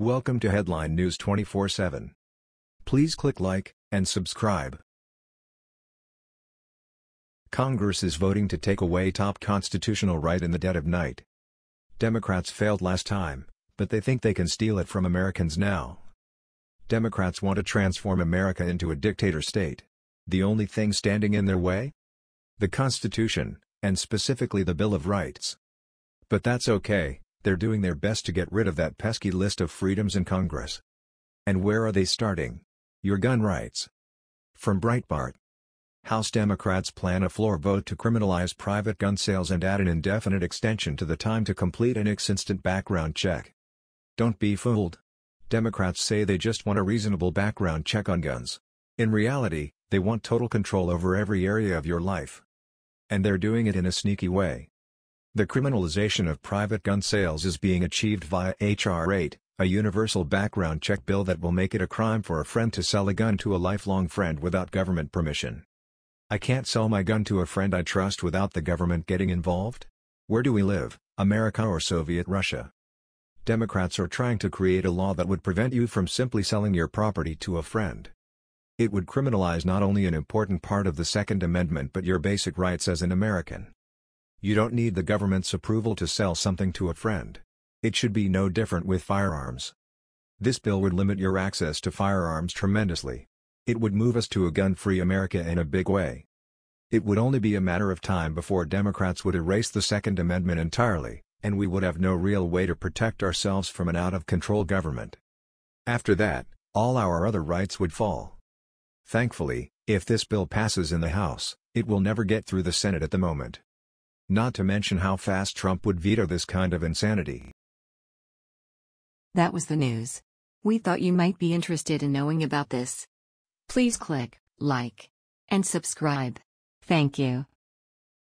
Welcome to Headline News 24/7. Please click like and subscribe. Congress is voting to take away top constitutional right in the dead of night. Democrats failed last time, but they think they can steal it from Americans now. Democrats want to transform America into a dictator state. The only thing standing in their way? The Constitution, and specifically the Bill of Rights. But that's okay. They're doing their best to get rid of that pesky list of freedoms in Congress. And where are they starting? Your gun rights. From Breitbart. House Democrats plan a floor vote to criminalize private gun sales and add an indefinite extension to the time to complete an instant background check. Don't be fooled. Democrats say they just want a reasonable background check on guns. In reality, they want total control over every area of your life. And they're doing it in a sneaky way. The criminalization of private gun sales is being achieved via H.R. 8, a universal background check bill that will make it a crime for a friend to sell a gun to a lifelong friend without government permission. I can't sell my gun to a friend I trust without the government getting involved? Where do we live, America or Soviet Russia? Democrats are trying to create a law that would prevent you from simply selling your property to a friend. It would criminalize not only an important part of the Second Amendment but your basic rights as an American. You don't need the government's approval to sell something to a friend. It should be no different with firearms. This bill would limit your access to firearms tremendously. It would move us to a gun-free America in a big way. It would only be a matter of time before Democrats would erase the Second Amendment entirely, and we would have no real way to protect ourselves from an out-of-control government. After that, all our other rights would fall. Thankfully, if this bill passes in the House, it will never get through the Senate at the moment. Not to mention how fast Trump would veto this kind of insanity. That was the news. We thought you might be interested in knowing about this. Please click like and subscribe. Thank you.